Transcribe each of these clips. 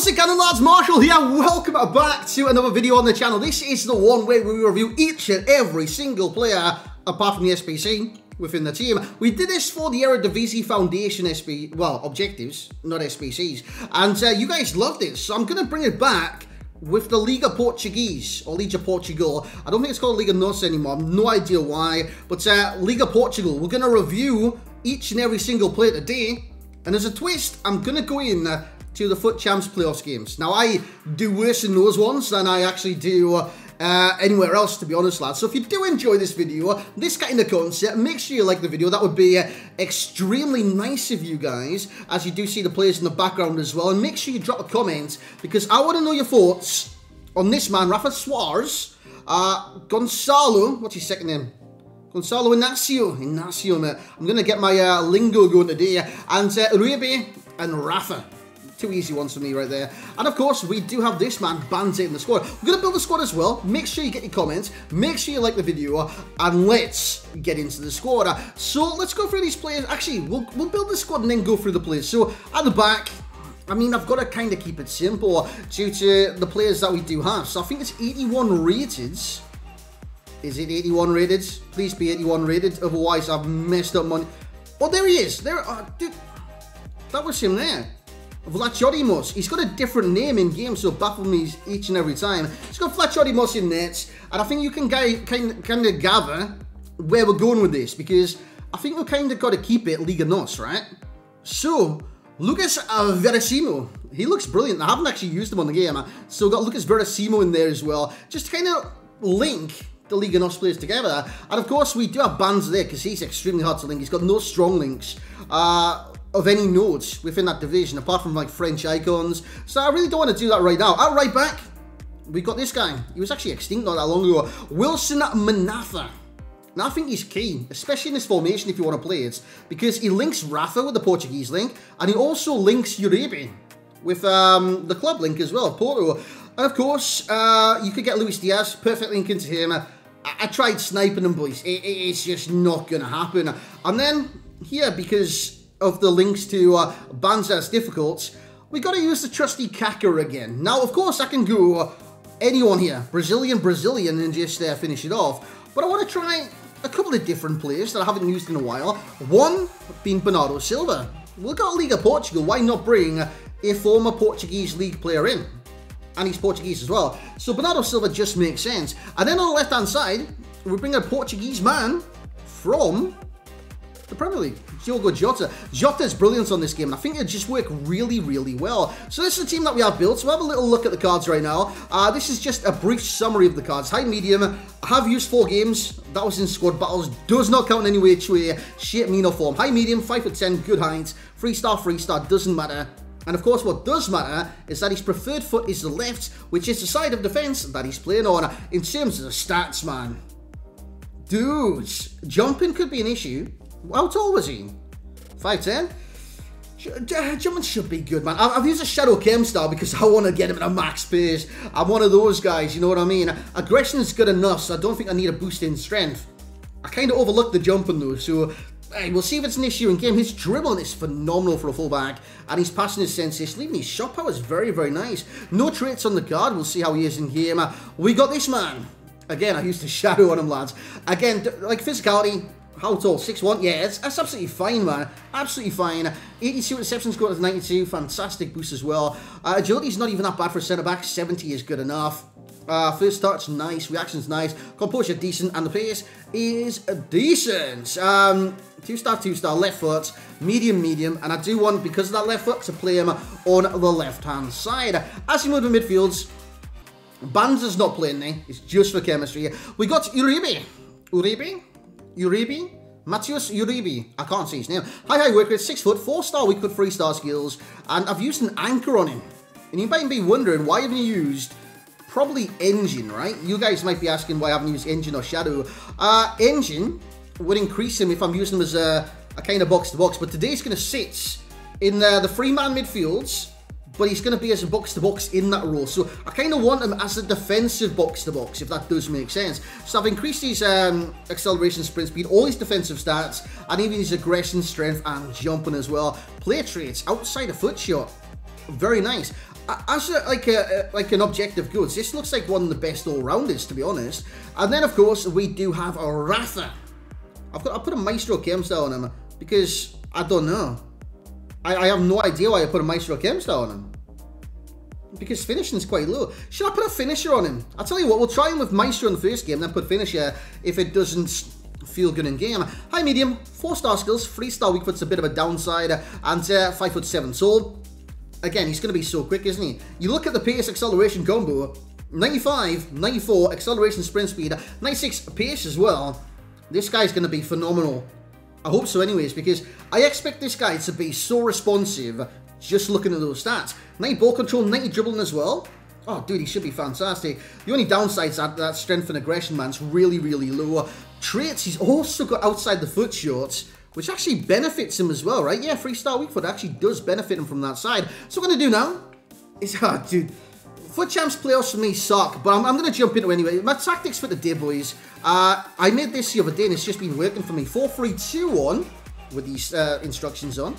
How's it going, lads? Marshall here. Welcome back to another video on the channel. This is the one where we review each and every single player, apart from the SPC, within the team. We did this for the Eredivisie Foundation objectives, not SPCs. And you guys loved it, so I'm going to bring it back with the Liga Portuguese, or Liga Portugal. I don't think it's called Liga Norte anymore. I've no idea why, but Liga Portugal. We're going to review each and every single player today. And as a twist, I'm going to go in to the Foot Champs playoffs games. Now, I do worse in those ones than I actually do anywhere else, to be honest, lads. So if you do enjoy this video, this kind of concept, make sure you like the video. That would be extremely nice of you guys, as you do see the players in the background as well. And make sure you drop a comment, because I want to know your thoughts on this man, Rafa Suarez, Gonçalo, what's his second name? Gonçalo Inácio, mate. I'm going to get my lingo going today. And Uribe and Rafa. Two easy ones for me right there. And of course, we do have this man, Banza, in the squad. We're going to build the squad as well. Make sure you get your comments. Make sure you like the video. And let's get into the squad. So let's go through these players. Actually, we'll build the squad and then go through the players. So at the back, I mean, I've got to kind of keep it simple due to the players that we do have. So I think it's 81 rated. Is it 81 rated? Please be 81 rated. Otherwise, I've messed up money. Oh, there he is. There, dude. That was him there. Vlachodimos, he's got a different name in game, so baffle me each and every time. He's got Vlachodimos in nets, and I think you can kind of gather where we're going with this, because I think we've kind of got to keep it Liga Nos, right? So, Lucas Verissimo, he looks brilliant. I haven't actually used him on the game, so we've got Lucas Verissimo in there as well, just to kind of link the Liga Nos players together. And of course, we do have Banza there, because he's extremely hard to link. He's got no strong links of any nodes within that division, apart from like French icons. So I really don't want to do that right now. At right back, we got this guy. He was actually extinct not that long ago. Wilson Manatha. Now I think he's key, especially in this formation if you want to play it, because he links Rafa with the Portuguese link, and he also links Uribe with the club link as well, Porto. And of course, you could get Luis Diaz, perfect link into him. I tried sniping him, boys. It's just not going to happen. And then here, because of the links to Banza's difficult, we got to use the trusty Kaka again. Now, of course, I can go anyone here, Brazilian, and just finish it off. But I want to try a couple of different players that I haven't used in a while. One being Bernardo Silva. We've got Liga Portugal. Why not bring a former Portuguese league player in? And he's Portuguese as well. So Bernardo Silva just makes sense. And then on the left-hand side, we bring a Portuguese man from the Premier League. So we'll go Jota. Jota's brilliant on this game, and I think it just worked really, really well. So this is the team that we have built. So we'll have a little look at the cards right now. This is just a brief summary of the cards. High, medium. I have used 4 games. That was in squad battles. Does not count in any way, shape, mean, or form. High, medium, 5'10", good height. 3-star, doesn't matter. And of course, what does matter is that his preferred foot is the left, which is the side of defense that he's playing on. In terms of the stats, man. Dudes, jumping could be an issue. How tall was he? 5'10"? Jumping should be good, man. I've used a Shadow Chem style because I want to get him at a max pace. I'm one of those guys, you know what I mean? Aggression is good enough, so I don't think I need a boost in strength. I kind of overlooked the jumping, though, so hey, we'll see if it's an issue in game. His dribbling is phenomenal for a fullback, and his passing is sensational. Even his shot power is very, very nice. No traits on the guard. We'll see how he is in game. We got this man. Again, I used a Shadow on him, lads. Again, like physicality. How tall? 6'1"? Yeah, that's absolutely fine, man. Absolutely fine. 82 interceptions, scored at 92. Fantastic boost as well. Agility's not even that bad for a centre-back. 70 is good enough. First touch, nice. Reaction's nice. Composure, decent. And the pace is decent. 2-star, left foot. Medium. And I do want, because of that left foot, to play him on the left-hand side. As you move to midfields, Banza's not playing there. It's just for chemistry. We got Uribe. Uribe? Matheus Uribe. I can't see his name. High work rate, 6 foot, 4-star weak foot, 3-star skills. And I've used an anchor on him. And you might be wondering, why haven't you used probably engine, right? You guys might be asking why I haven't used engine or shadow. Engine would increase him if I'm using him as a kind of box-to-box. But today he's going to sit in the three-man midfields. But he's going to be as a box-to-box in that role. So I kind of want him as a defensive box-to-box, if that does make sense. So I've increased his acceleration, sprint speed, all his defensive stats, and even his aggression, strength, and jumping as well. Player traits, outside of foot shot. Very nice. as like an objective goods, this looks like one of the best all-rounders, to be honest. And then, of course, we do have a Rafa. I'll put a Maestro Kim style on him because I don't know. I have no idea why I put a Maestro Kim style on him. Because finishing's quite low. Should I put a finisher on him? I'll tell you what, we'll try him with Maestro in the first game, then put finisher if it doesn't feel good in game. High medium, 4-star skills, 3-star weak foot's a bit of a downside, and 5'7" tall. Again, he's going to be so quick, isn't he? You look at the pace acceleration combo, 95, 94, acceleration sprint speed, 96 pace as well. This guy's going to be phenomenal. I hope so anyways, because I expect this guy to be so responsive just looking at those stats. 90 ball control, 90 dribbling as well. Oh, dude, he should be fantastic. The only downside's that strength and aggression, man. It's really, really low. Traits, he's also got outside the foot shots, which actually benefits him as well, right? Yeah, 3-star weak foot actually does benefit him from that side. So what I'm going to do now is... Oh, dude. Foot Champs playoffs for me suck, but I'm going to jump into it anyway. My tactics for the day, boys. I made this the other day, and it's just been working for me. 4-3-2-1 with these instructions on.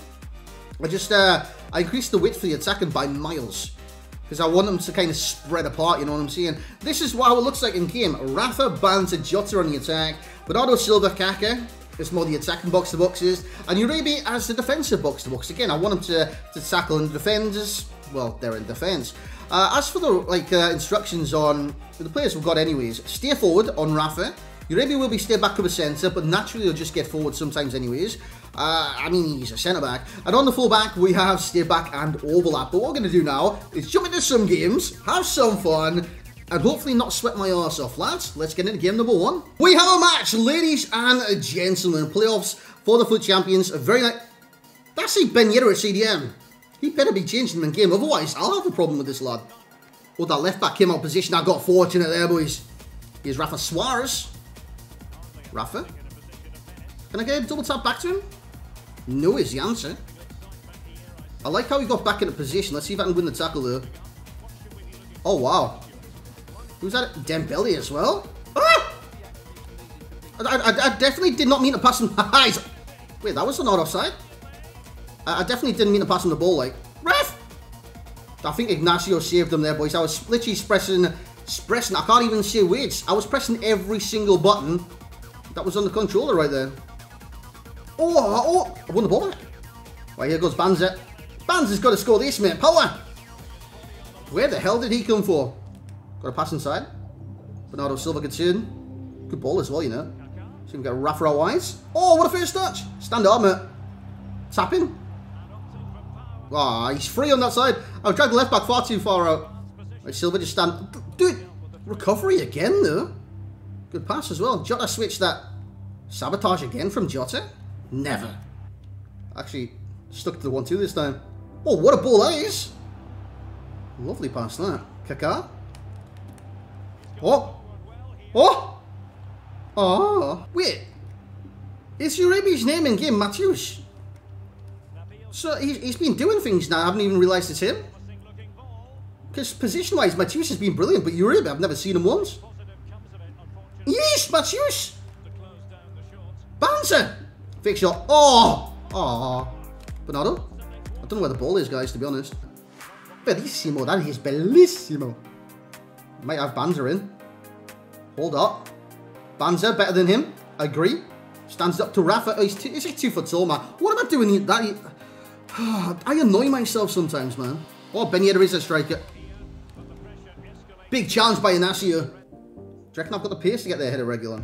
I increased the width for the attacking by miles, because I want them to kind of spread apart, you know what I'm saying? This is how it looks like in game. Rafa, Banza, Jota on the attack. Bernardo Silva, Kaka. It's more the attacking box-to-boxes. And Uribe as the defensive box-to-box. Again, I want them to tackle in defenders. Well, they're in defense. As for the instructions on the players we've got anyways, stay forward on Rafa. Uribe will be stay back to the centre, but naturally he'll just get forward sometimes anyways. I mean, he's a centre-back. And on the full-back, we have stay-back and overlap. But what we're going to do now is jump into some games, have some fun, and hopefully not sweat my arse off, lads. Let's get into game number one. We have a match, ladies and gentlemen. Playoffs for the Foot Champions. A very nice... That's a Ben Yedder at CDM. He better be changing him in game, otherwise I'll have a problem with this lad. Oh, that left-back came out of position. I got fortunate there, boys. Here's Rafa Suarez. Rafa? Can I get a double tap back to him? No is the answer. I like how he got back into position. Let's see if I can win the tackle though. Oh, wow. Who's that? Dembele as well? Ah! I definitely did not mean to pass him. Wait, that was not offside? I definitely didn't mean to pass him the ball, like. Ref! I think Ignacio saved him there, boys. I was literally pressing. I can't even say words. I was pressing every single button that was on the controller right there. Oh, I won the ball back. Right, here goes Banza. Banza's got to score this, mate. Power! Where the hell did he come for? Got a pass inside. Bernardo Silva gets in. Good ball as well, you know. So we've got Rafa Suarez. Oh, what a first touch. Stand up, mate. Tap in. Ah, oh, he's free on that side. I've dragged the left back far too far out. Right, Silva just stand. Dude, recovery again, though. Good pass as well. Jota switched that. Sabotage again from Jota? Never. Actually, stuck to the 1-2 this time. Oh, what a ball that is. Lovely pass, that. Kaka. Oh. Oh. Oh. Wait. Is Uribe's name in game Matheus? So he's been doing things now. I haven't even realised it's him. Because position-wise, Matheus has been brilliant, but Uribe, I've never seen him once. Yes, Matheus! Banza! Fake shot. Oh! Oh! Bernardo? I don't know where the ball is, guys, to be honest. Verissimo, that is bellissimo. Might have Banza in. Hold up. Banza, better than him. I agree. Stands up to Rafa. Oh, he's like 2 foot tall, man. What am I doing that? I annoy myself sometimes, man. Oh, Ben Yedder is a striker. Big challenge by Inácio. Do you reckon I've got the pace to get their header regular?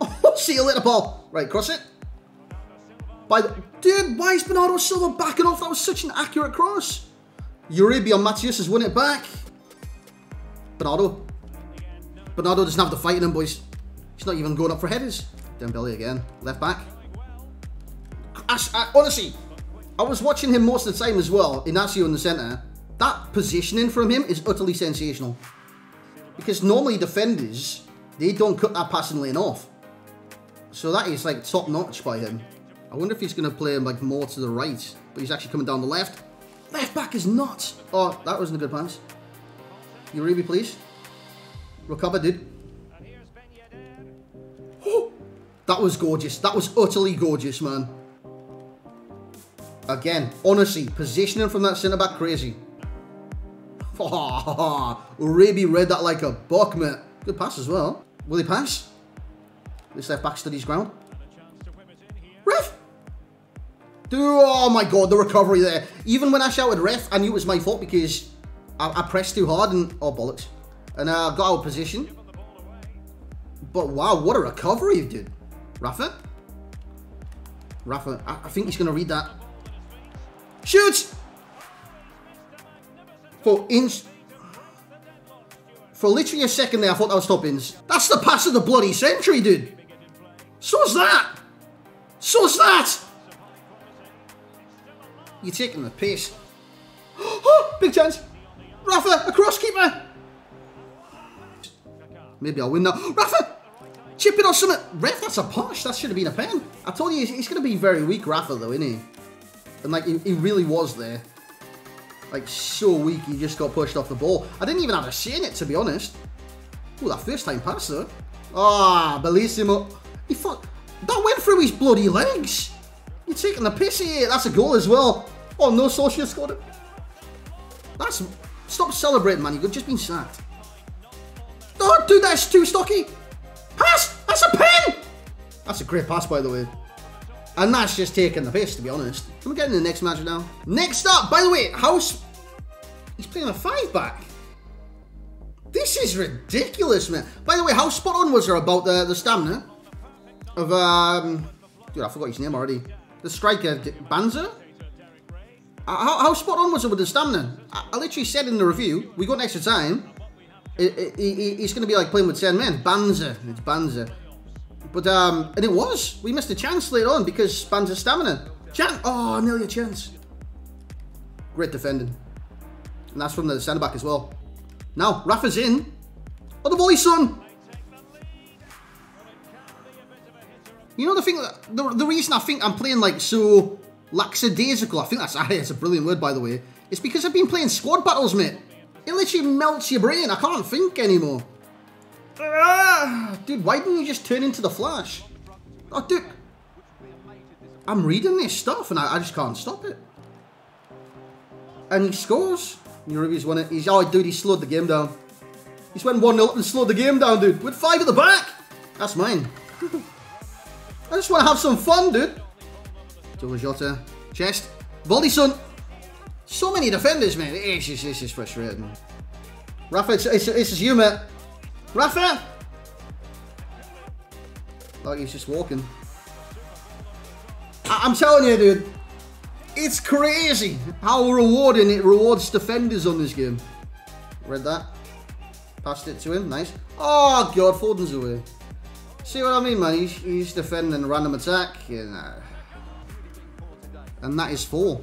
Oh, see you later, ball. Right, cross it. By the... Dude, why is Bernardo Silva backing off? That was such an accurate cross. Uribe on Matheus has won it back. Bernardo. Bernardo doesn't have the fight in him, boys. He's not even going up for headers. Dembele again. Left back. Honestly, I was watching him most of the time as well. Inácio in the centre. That positioning from him is utterly sensational. Because normally defenders, they don't cut that passing lane off. So that is like top notch by him. I wonder if he's going to play him like more to the right. But he's actually coming down the left. Left back is nuts. Oh, that wasn't a good pass. Uribe, please. Recover, dude. Oh, that was gorgeous. That was utterly gorgeous, man. Again, honestly, positioning from that centre back, crazy. Uribe read that like a buck, mate. Good pass as well. Will he pass? This left back studies ground. Ref! Dude, oh my god, the recovery there. Even when I shouted ref, I knew it was my fault because I pressed too hard and... Oh, bollocks. And I got out of position. But wow, what a recovery, dude. Rafa? Rafa, I think he's going to read that. Shoots! For literally a second there, I thought that was top ins. That's the pass of the bloody century, dude. So's that. So's that. You're taking the piss. Oh, big chance. Rafa, a crosskeeper. Maybe I'll win now. Rafa, chip it on something. Ref, that's a push. That should have been a pen. I told you, he's going to be very weak, Rafa, though, isn't he? And, like, he really was there. Like, so weak, he just got pushed off the ball. I didn't even have a say in it, to be honest. Oh, that first time pass, though. Ah, Verissimo. He fuck. That went through his bloody legs. You're taking the piss here. That's a goal as well. Oh, no, Sanchez scored it. That's... Stop celebrating, man. You've just been sacked. Oh, dude, that's too stocky. Pass! That's a pen! That's a great pass, by the way. And that's just taking the piss, to be honest. Can we get into the next match now? Next up, by the way, House... He's playing a five-back. This is ridiculous, man. By the way, how spot-on was there about the stamina? Of, Dude, I forgot his name already. The striker, Banza? How spot-on was it with the stamina? I literally said in the review, we got an extra time. It's going to be like playing with 10 men. Banza. It's Banza. But, and it was. We missed a chance later on because Banza's stamina. Chance. Oh, nearly a chance. Great defending. And that's from the centre-back as well. Now, Rafa's in. Oh, the volley, son. You know the thing, the reason I think I'm playing, like, so lackadaisical, I think that's a brilliant word, by the way. It's because I've been playing squad battles, mate. It literally melts your brain. I can't think anymore. Dude, why didn't you just turn into the Flash? Oh, dude. I'm reading this stuff and I just can't stop it. And he scores. Uribe's won it. Oh, dude, he slowed the game down. He's went 1-0 up and slowed the game down, dude. With 5 at the back. That's mine. I just want to have some fun, dude. To Jota. Chest. Volley, son. So many defenders, man. It's just frustrating. Rafa, it's you, mate. Rafa! Like he's just walking. I'm telling you, dude. It's crazy how rewarding it rewards defenders on this game. Read that. Passed it to him. Nice. Oh, God. Foden's away. See what I mean, man? He's defending a random attack. Yeah. And that is 4.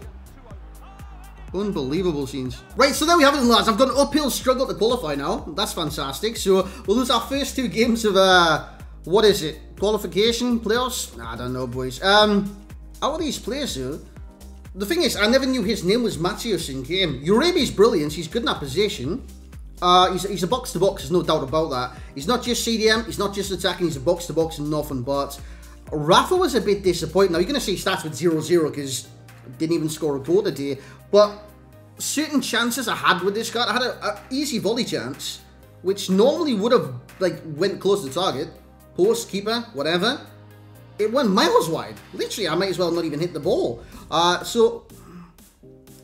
Unbelievable scenes. Right, so there we have it, lads. I've got an uphill struggle to qualify now. That's fantastic. So we'll lose our first 2 games of, what is it? Qualification? Playoffs? I don't know, boys. Out of these players, though, the thing is, I never knew his name was Matheus in game. Uribe's brilliant. He's good in that position. He's a box-to-box. There's no doubt about that. He's not just CDM. He's not just attacking. He's a box-to-box and nothing but. Rafa was a bit disappointing. Now, you're going to see stats with 0-0 because... Didn't even score a goal today, but certain chances I had with this card, I had an easy volley chance, which normally would have like went close to target, post, keeper, whatever. It went miles wide. Literally, I might as well not even hit the ball. So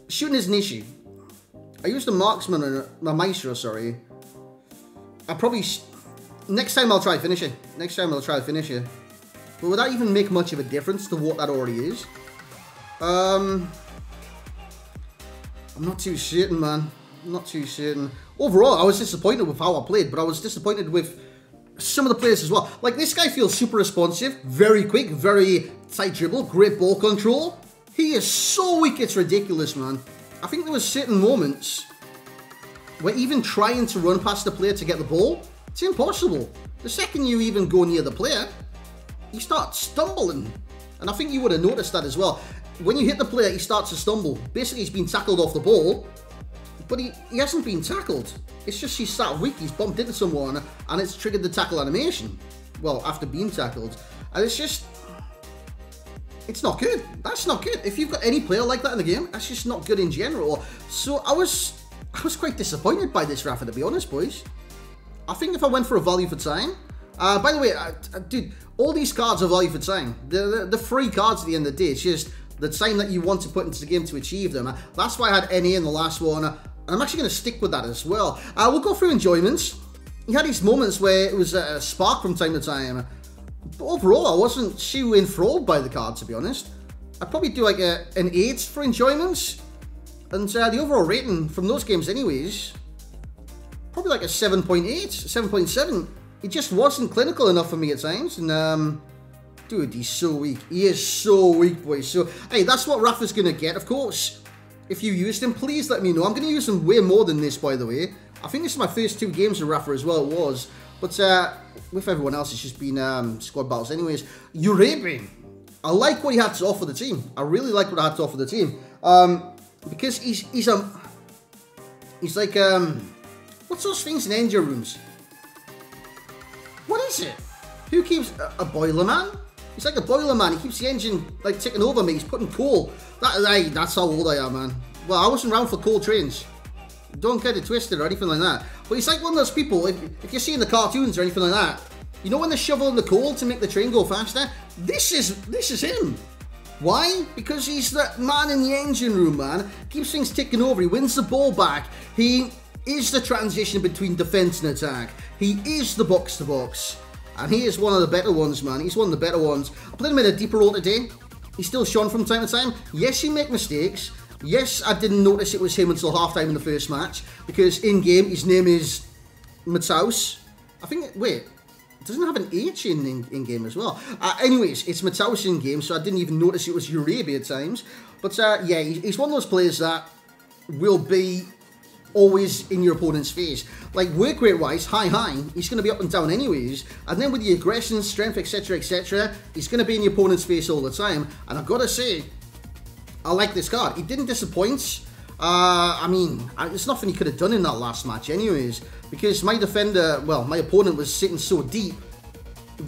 shooting is an issue. I used a marksman or a maestro. Sorry, I probably next time I'll try finish it. Next time I'll try finish it. But would that even make much of a difference to what that already is? I'm not too certain, man. I'm not too certain. Overall, I was disappointed with how I played, but I was disappointed with some of the players as well. Like, this guy feels super responsive, very quick, very tight dribble, great ball control. He is so weak, it's ridiculous, man. I think there were certain moments where even trying to run past the player to get the ball, it's impossible. The second you even go near the player, you start stumbling. And I think you would have noticed that as well. When you hit the player, he starts to stumble. Basically, he's been tackled off the ball, but he hasn't been tackled. It's just he's sat weak, he's bumped into someone, and it's triggered the tackle animation. Well, after being tackled. And it's just... It's not good. That's not good. If you've got any player like that in the game, that's just not good in general. So I was I was quite disappointed by this Rafa, to be honest, boys. I think if I went for a value for time... by the way, dude, all these cards are value for time. They're free cards at the end of the day. It's just the time that you want to put into the game to achieve them. That's why I had NA in the last one. And I'm actually going to stick with that as well. We'll go through enjoyments. He had these moments where it was a spark from time to time. But overall, I wasn't too enthralled by the card, to be honest. I'd probably do like an 8 for enjoyments. And the overall rating from those games anyways, probably like a 7.8, 7.7. It just wasn't clinical enough for me at times. And, dude, he's so weak. He is so weak, boys. So, hey, that's what Rafa's going to get, of course. If you used him, please let me know. I'm going to use him way more than this, by the way. I think this is my first 2 games of Rafa as well, it was. But with everyone else, it's just been squad battles anyways. Uribe. I like what he had to offer the team. I really like what I had to offer the team. Because he's like, what's those things in engine rooms? What is it? Who keeps a boiler man? He's like a boiler man. He keeps the engine like taking over me. He's putting coal. That's how old I am, man. Well, I wasn't around for coal trains. Don't get it twisted or anything like that. But he's like one of those people. If you see in the cartoons or anything like that, you know when they're shoveling the coal to make the train go faster. This is him. Why? Because he's that man in the engine room, man. Keeps things ticking over. He wins the ball back. He is the transition between defense and attack. He is the box-to-box. And he is one of the better ones, man. He's one of the better ones. I played him in a deeper role today. He's still shone from time to time. Yes, he made mistakes. Yes, I didn't notice it was him until halftime in the first match. Because in-game, his name is Matheus. I think... Wait. Doesn't have an H in-game as well. Anyways, it's Matheus in-game, so I didn't even notice it was Uribe at times. But, yeah, he's one of those players that will be... always in your opponent's face. Like work rate wise, high, he's going to be up and down anyways. And then with the aggression, strength, etc., he's going to be in your opponent's face all the time. And I've got to say, I like this card. He didn't disappoint. I mean, there's nothing he could have done in that last match anyways. Because my defender, well, my opponent was sitting so deep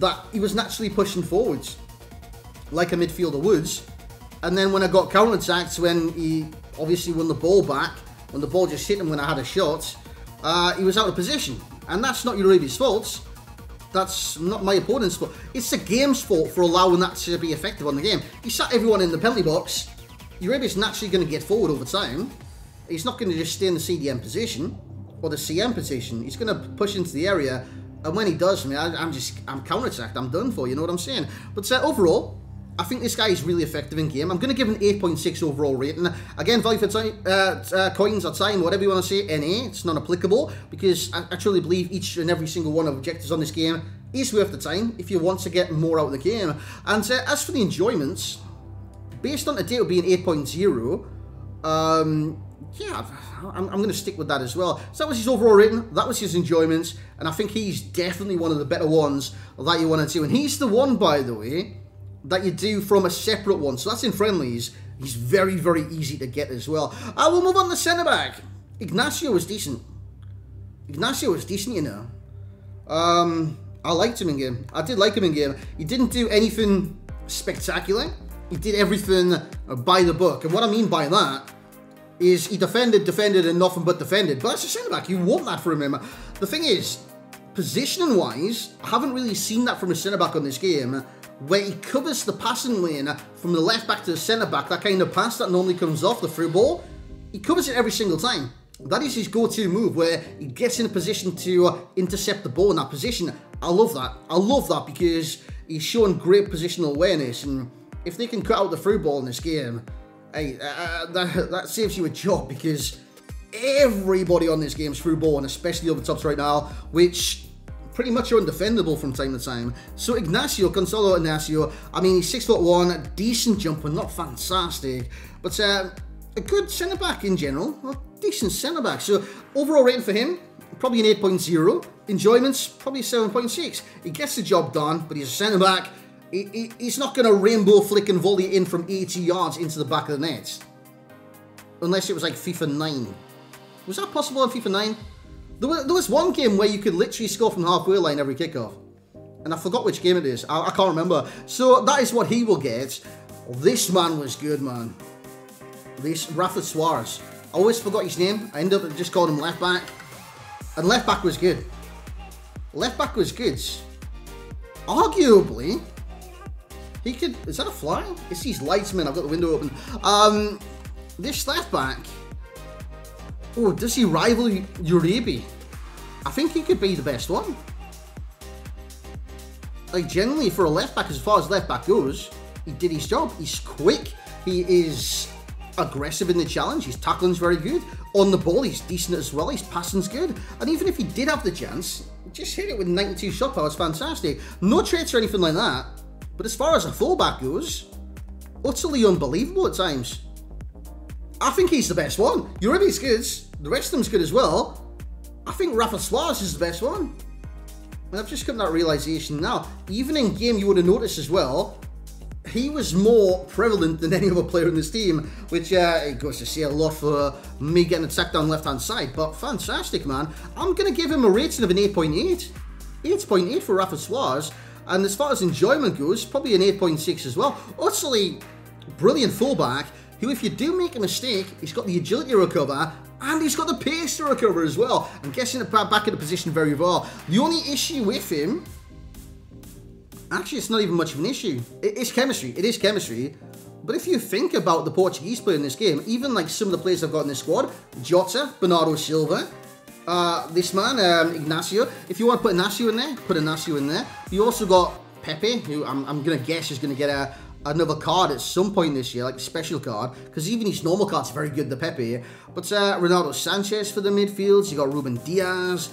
that he was naturally pushing forwards. Like a midfielder would. And then when I got counter-attacked, when he obviously won the ball back, when the ball just hit him when I had a shot, he was out of position. And that's not Uribe's fault. That's not my opponent's fault. It's the game's fault for allowing that to be effective on the game. He sat everyone in the penalty box. Uribe's naturally going to get forward over time. He's not going to just stay in the CDM position or the CM position. He's going to push into the area. And when he does, I mean, I'm counterattacked. I'm done for, you know what I'm saying? But overall, I think this guy is really effective in game. I'm going to give him an 8.6 overall rating. Again, value for time, coins or time, whatever you want to say, NA. It's not applicable because I truly believe each and every single one of objectives on this game is worth the time if you want to get more out of the game. And as for the enjoyments, based on today, it would be an 8.0. Yeah, I'm going to stick with that as well. So that was his overall rating. That was his enjoyments. And I think he's definitely one of the better ones that you want to do. And he's the one, by the way, that you do from a separate one. So that's in friendlies. He's very, very easy to get as well. We'll move on to centre-back. Ignacio was decent. Ignacio was decent, you know. I liked him in game. I did like him in game. He didn't do anything spectacular. He did everything by the book. And what I mean by that is he defended, and nothing but defended. But that's a centre-back. You want that from him. The thing is, positioning-wise, I haven't really seen that from a centre-back on this game, where he covers the passing lane from the left back to the centre back, that kind of pass that normally comes off the through ball. He covers it every single time. That is his go-to move, where he gets in a position to intercept the ball in that position. I love that. I love that because he's showing great positional awareness, and if they can cut out the through ball in this game, hey, that saves you a job, because everybody on this game's through ball, and especially over tops right now, which pretty much are undefendable from time to time. So Ignacio, Gonçalo Inácio, I mean, he's 6'1", decent jumper, not fantastic, but a good centre-back in general, a decent centre-back. So overall rating for him, probably an 8.0. Enjoyments, probably 7.6. He gets the job done, but he's a centre-back. He's not going to rainbow flick and volley in from 80 yards into the back of the net. Unless it was like FIFA 9. Was that possible in FIFA 9? There was one game where you could literally score from the halfway line every kickoff. And I forgot which game it is. I can't remember. So that is what he will get. This man was good, man. This Rafa Suarez. I always forgot his name. I ended up just calling him left back. And left back was good. Left back was good. Arguably, he could... Is that a fly? It's these lights, man. I've got the window open. This left back... Oh, does he rival Uribe? I think he could be the best one. Like, generally, for a left back, as far as left back goes, he did his job. He's quick. He is aggressive in the challenge. His tackling's very good. On the ball, he's decent as well. His passing's good. And even if he did have the chance, just hit it with 92 shot power. It's fantastic. No traits or anything like that. But as far as a fullback goes, utterly unbelievable at times. I think he's the best one. Uribe's good. The rest of them's good as well. I think Rafa Suarez is the best one. And I've just come to that realization now. Even in game, you would have noticed as well, he was more prevalent than any other player in this team, which it goes to say a lot for me getting attacked on the left-hand side. But fantastic, man. I'm going to give him a rating of an 8.8. 8.8 for Rafa Suarez. And as far as enjoyment goes, probably an 8.6 as well. Utterly brilliant fullback, who if you do make a mistake, he's got the agility to recover, and he's got the pace to recover as well. I'm guessing back in the position very well. The only issue with him, actually it's not even much of an issue. It's chemistry, it is chemistry. But if you think about the Portuguese player in this game, even like some of the players I've got in this squad, Jota, Bernardo Silva, this man, Ignacio. If you want to put Ignacio in there, put Ignacio in there. You also got Pepe, who I'm going to guess is going to get a... another card at some point this year, like a special card, because even his normal card's very good, the Pepe. But Ronaldo Sanchez for the midfield, you got Ruben Diaz.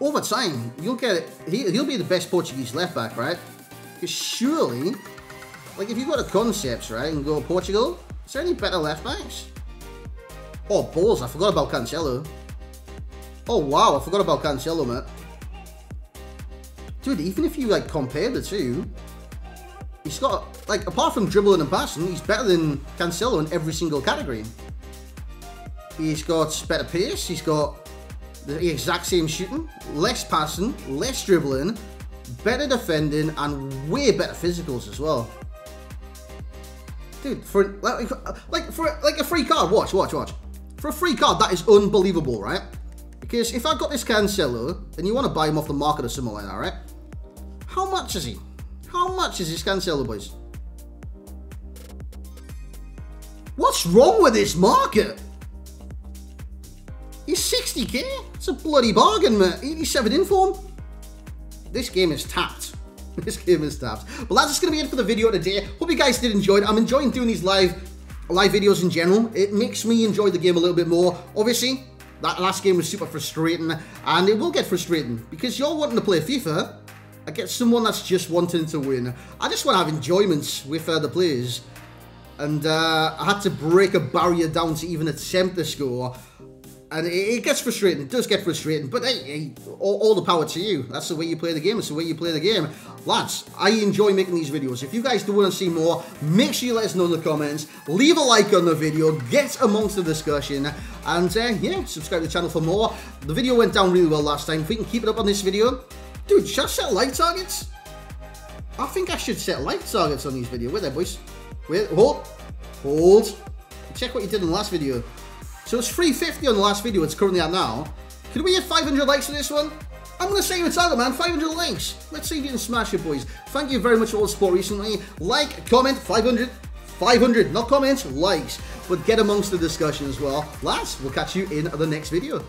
Over time, you'll get it. He'll be the best Portuguese left back, right? Because surely, like if you go to concepts, right, and go to Portugal, is there any better left backs? Oh, balls, I forgot about Cancelo. Oh, wow, I forgot about Cancelo, mate. Dude, even if you like compare the two, he's got, like, apart from dribbling and passing, he's better than Cancelo in every single category. He's got better pace, he's got the exact same shooting, less passing, less dribbling, better defending, and way better physicals as well. Dude, for a free card, watch. For a free card, that is unbelievable, right? Because if I got this Cancelo, and you want to buy him off the market or something like that, right? How much is he? How much is this Cancelo, boys? What's wrong with this market? He's 60k. It's a bloody bargain, mate. 87 inform. This game is tapped. This game is tapped. But that's just going to be it for the video today. Hope you guys did enjoy it. I'm enjoying doing these live videos in general. It makes me enjoy the game a little bit more. Obviously, that last game was super frustrating. And it will get frustrating. Because you're wanting to play FIFA... I get someone that's just wanting to win. I just want to have enjoyment with the players. And I had to break a barrier down to even attempt the score. And it gets frustrating. It does get frustrating. But hey, all the power to you. That's the way you play the game. It's the way you play the game. Lads, I enjoy making these videos. If you guys do want to see more, make sure you let us know in the comments. Leave a like on the video. Get amongst the discussion. And yeah, subscribe to the channel for more. The video went down really well last time. If we can keep it up on this video... Dude, should I set like targets? I think I should set like targets on these videos. Wait there, boys. Wait, hold. Check what you did in the last video. So it's 350 on the last video. It's currently at now. Can we hit 500 likes on this one? I'm going to set you a target, man. 500 likes. Let's see if you can smash it, boys. Thank you very much for all the support recently. Like, comment, 500. 500, not comments, likes. But get amongst the discussion as well. Lads, we'll catch you in the next video.